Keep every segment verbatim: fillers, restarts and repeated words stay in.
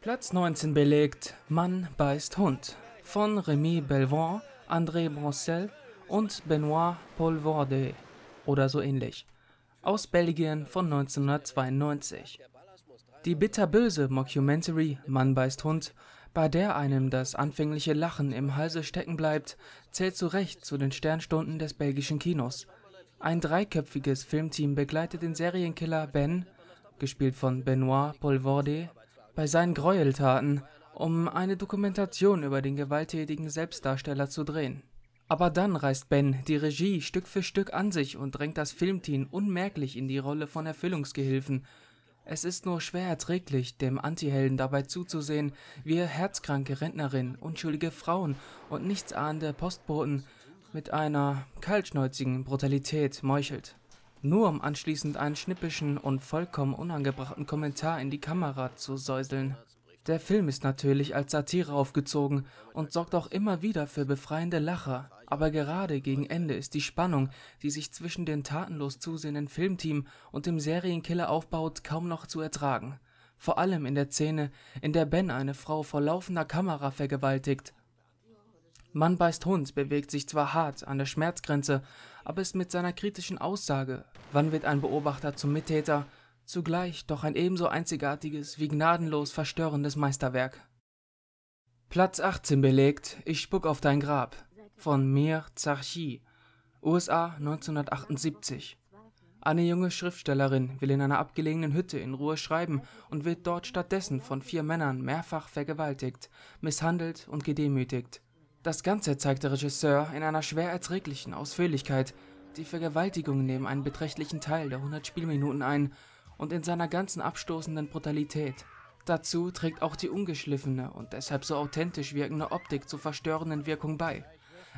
Platz neunzehn belegt Mann beißt Hund von Remy Belvoir, André Bronsel und Benoît Poelvoorde oder so ähnlich, aus Belgien von neunzehnhundertzweiundneunzig. Die bitterböse Mockumentary Mann beißt Hund, bei der einem das anfängliche Lachen im Halse stecken bleibt, zählt zu Recht zu den Sternstunden des belgischen Kinos. Ein dreiköpfiges Filmteam begleitet den Serienkiller Ben, gespielt von Benoît Poelvoorde, bei seinen Gräueltaten, um eine Dokumentation über den gewalttätigen Selbstdarsteller zu drehen. Aber dann reißt Ben die Regie Stück für Stück an sich und drängt das Filmteam unmerklich in die Rolle von Erfüllungsgehilfen. Es ist nur schwer erträglich, dem Antihelden dabei zuzusehen, wie er herzkranke Rentnerinnen, unschuldige Frauen und nichtsahnende Postboten mit einer kaltschnäuzigen Brutalität meuchelt. Nur um anschließend einen schnippischen und vollkommen unangebrachten Kommentar in die Kamera zu säuseln. Der Film ist natürlich als Satire aufgezogen und sorgt auch immer wieder für befreiende Lacher, aber gerade gegen Ende ist die Spannung, die sich zwischen dem tatenlos zusehenden Filmteam und dem Serienkiller aufbaut, kaum noch zu ertragen. Vor allem in der Szene, in der Ben eine Frau vor laufender Kamera vergewaltigt. Mann beißt Hund bewegt sich zwar hart an der Schmerzgrenze, aber ist mit seiner kritischen Aussage, wann wird ein Beobachter zum Mittäter, zugleich doch ein ebenso einzigartiges wie gnadenlos verstörendes Meisterwerk. Platz achtzehn belegt Ich spuck auf dein Grab von Mir Zarchi, U S A neunzehnhundertachtundsiebzig. Eine junge Schriftstellerin will in einer abgelegenen Hütte in Ruhe schreiben und wird dort stattdessen von vier Männern mehrfach vergewaltigt, misshandelt und gedemütigt. Das Ganze zeigt der Regisseur in einer schwer erträglichen Ausführlichkeit. Die Vergewaltigungen nehmen einen beträchtlichen Teil der hundert Spielminuten ein und in seiner ganzen abstoßenden Brutalität. Dazu trägt auch die ungeschliffene und deshalb so authentisch wirkende Optik zur verstörenden Wirkung bei.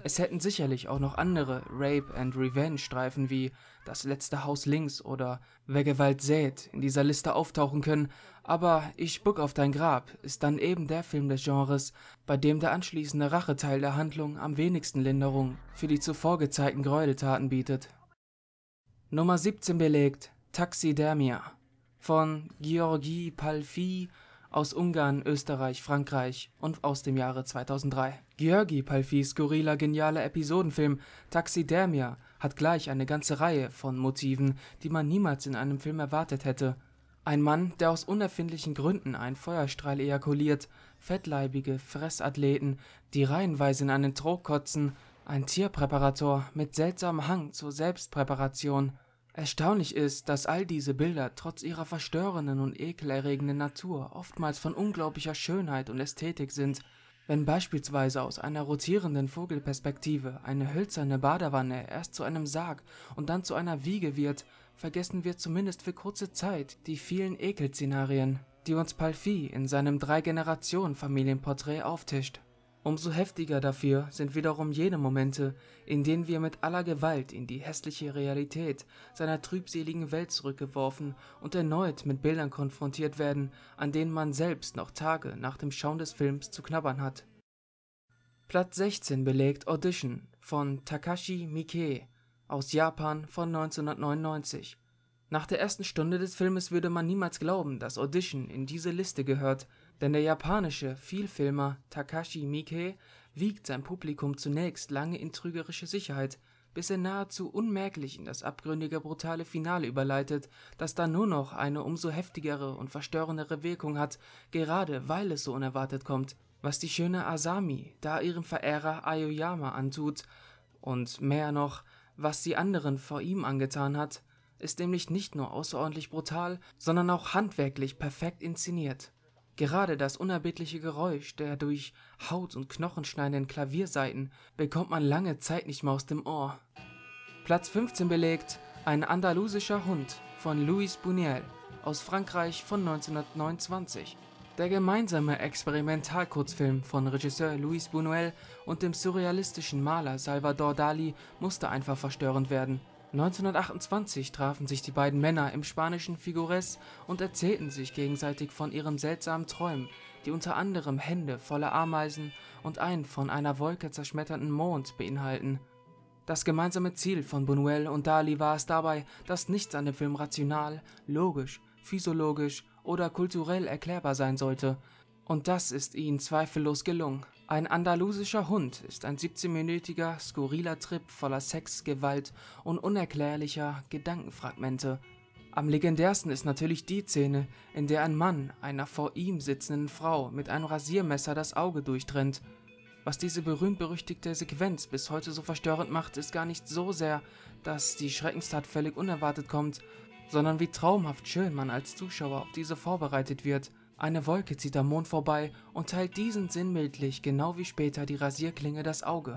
Es hätten sicherlich auch noch andere Rape and Revenge Streifen wie Das letzte Haus links oder Wer Gewalt sät in dieser Liste auftauchen können, aber Ich spuck auf dein Grab ist dann eben der Film des Genres, bei dem der anschließende Racheteil der Handlung am wenigsten Linderung für die zuvor gezeigten Gräueltaten bietet. Nummer siebzehn belegt Taxidermia von Georgi Palfi aus Ungarn, Österreich, Frankreich und aus dem Jahre zweitausenddrei. Georgi Palfis skurriler, genialer Episodenfilm Taxidermia hat gleich eine ganze Reihe von Motiven, die man niemals in einem Film erwartet hätte. Ein Mann, der aus unerfindlichen Gründen einen Feuerstrahl ejakuliert, fettleibige Fressathleten, die reihenweise in einen Trog kotzen, ein Tierpräparator mit seltsamem Hang zur Selbstpräparation. Erstaunlich ist, dass all diese Bilder trotz ihrer verstörenden und ekelerregenden Natur oftmals von unglaublicher Schönheit und Ästhetik sind. Wenn beispielsweise aus einer rotierenden Vogelperspektive eine hölzerne Badewanne erst zu einem Sarg und dann zu einer Wiege wird, vergessen wir zumindest für kurze Zeit die vielen Ekelszenarien, die uns Palfi in seinem Drei-Generationen-Familienporträt auftischt. Umso heftiger dafür sind wiederum jene Momente, in denen wir mit aller Gewalt in die hässliche Realität seiner trübseligen Welt zurückgeworfen und erneut mit Bildern konfrontiert werden, an denen man selbst noch Tage nach dem Schauen des Films zu knabbern hat. Platz sechzehn belegt Audition von Takashi Miike aus Japan von neunzehnhundertneunundneunzig. Nach der ersten Stunde des Filmes würde man niemals glauben, dass Audition in diese Liste gehört, denn der japanische Vielfilmer Takashi Miike wiegt sein Publikum zunächst lange in trügerische Sicherheit, bis er nahezu unmerklich in das abgründige, brutale Finale überleitet, das dann nur noch eine umso heftigere und verstörendere Wirkung hat, gerade weil es so unerwartet kommt, was die schöne Asami da ihrem Verehrer Aoyama antut und mehr noch, was sie anderen vor ihm angetan hat, ist nämlich nicht nur außerordentlich brutal, sondern auch handwerklich perfekt inszeniert. Gerade das unerbittliche Geräusch der durch Haut und Knochen schneidenden Klaviersaiten bekommt man lange Zeit nicht mehr aus dem Ohr. Platz fünfzehn belegt Ein andalusischer Hund von Luis Buñuel aus Frankreich von neunzehnhundertneunundzwanzig. Der gemeinsame Experimentalkurzfilm von Regisseur Luis Buñuel und dem surrealistischen Maler Salvador Dali musste einfach verstörend werden. neunzehnhundertachtundzwanzig trafen sich die beiden Männer im spanischen Figueres und erzählten sich gegenseitig von ihren seltsamen Träumen, die unter anderem Hände voller Ameisen und einen von einer Wolke zerschmetternden Mond beinhalten. Das gemeinsame Ziel von Buñuel und Dali war es dabei, dass nichts an dem Film rational, logisch, physiologisch oder kulturell erklärbar sein sollte, Und das ist ihnen zweifellos gelungen. Ein andalusischer Hund ist ein siebzehnminütiger, skurriler Trip voller Sex, Gewalt und unerklärlicher Gedankenfragmente. Am legendärsten ist natürlich die Szene, in der ein Mann einer vor ihm sitzenden Frau mit einem Rasiermesser das Auge durchtrennt. Was diese berühmt-berüchtigte Sequenz bis heute so verstörend macht, ist gar nicht so sehr, dass die Schreckenstat völlig unerwartet kommt, sondern wie traumhaft schön man als Zuschauer auf diese vorbereitet wird. Eine Wolke zieht am Mond vorbei und teilt diesen sinnbildlich, genau wie später die Rasierklinge, das Auge.